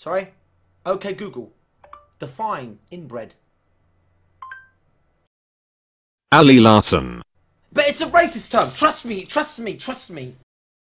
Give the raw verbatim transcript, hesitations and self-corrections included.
Sorry? Okay, Google. Define inbred. Ali Larson. But it's a racist term. Trust me, trust me, trust me.